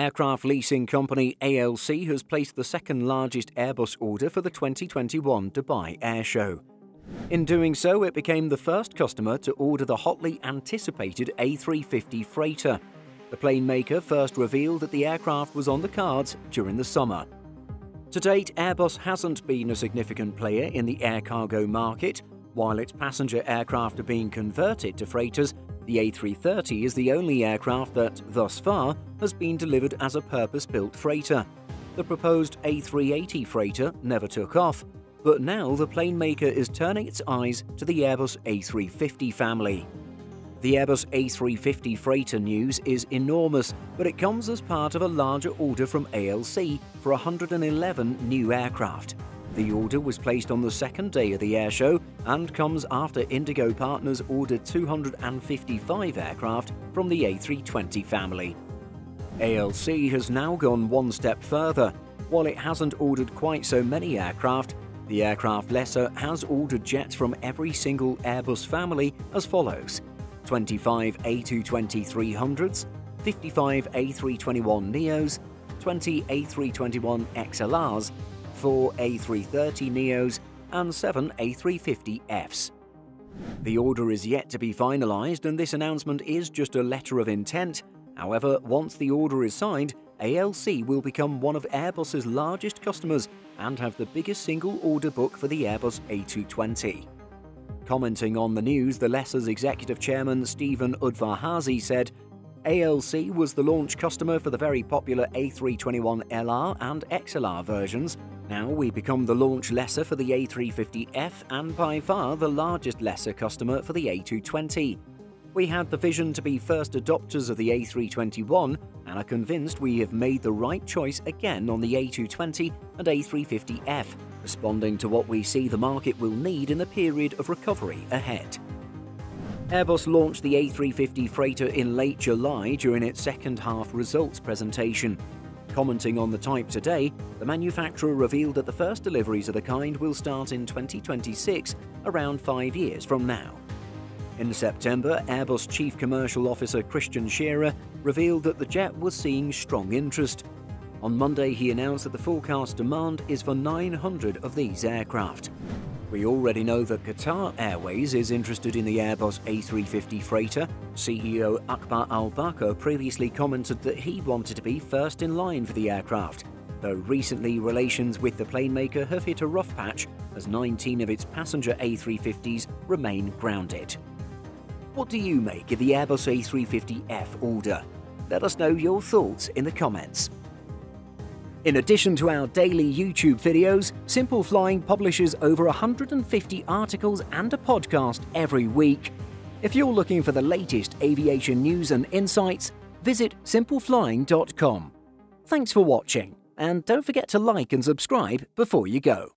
Aircraft leasing company ALC has placed the second largest Airbus order for the 2021 Dubai Airshow. In doing so, it became the first customer to order the hotly anticipated A350 Freighter. The plane maker first revealed that the aircraft was on the cards during the summer. To date, Airbus hasn't been a significant player in the air cargo market. While its passenger aircraft are being converted to freighters, the A330 is the only aircraft that, thus far, has been delivered as a purpose-built freighter. The proposed A380 Freighter never took off, but now the plane maker is turning its eyes to the Airbus A350 family. The Airbus A350 Freighter news is enormous, but it comes as part of a larger order from ALC for 111 new aircraft. The order was placed on the second day of the airshow and comes after Indigo Partners ordered 255 aircraft from the A320 family. ALC has now gone one step further. While it hasn't ordered quite so many aircraft, the aircraft lessor has ordered jets from every single Airbus family as follows: 25 A220-300s, 55 A321neos, 20 A321XLRs, 4 A330neos and 7 A350Fs. The order is yet to be finalized and this announcement is just a letter of intent. However, once the order is signed, ALC will become one of Airbus's largest customers and have the biggest single order book for the Airbus A220. Commenting on the news, the lessor's executive chairman Stephen Udvar-Hazy said, "ALC was the launch customer for the very popular A321LR and XLR versions. Now we become the launch lessor for the A350F and by far the largest lessor customer for the A220. We had the vision to be first adopters of the A321 and are convinced we have made the right choice again on the A220 and A350F, responding to what we see the market will need in the period of recovery ahead." Airbus launched the A350 Freighter in late July during its second-half results presentation. Commenting on the type today, the manufacturer revealed that the first deliveries of the kind will start in 2026, around 5 years from now. In September, Airbus Chief Commercial Officer Christian Scherer revealed that the jet was seeing strong interest. On Monday, he announced that the forecast demand is for 900 of these aircraft. We already know that Qatar Airways is interested in the Airbus A350 Freighter. CEO Akbar Al-Bakr previously commented that he wanted to be first in line for the aircraft, though recently relations with the plane maker have hit a rough patch as 19 of its passenger A350s remain grounded. What do you make of the Airbus A350F order? Let us know your thoughts in the comments. In addition to our daily YouTube videos, Simple Flying publishes over 150 articles and a podcast every week. If you're looking for the latest aviation news and insights, visit simpleflying.com. Thanks for watching, and don't forget to like and subscribe before you go.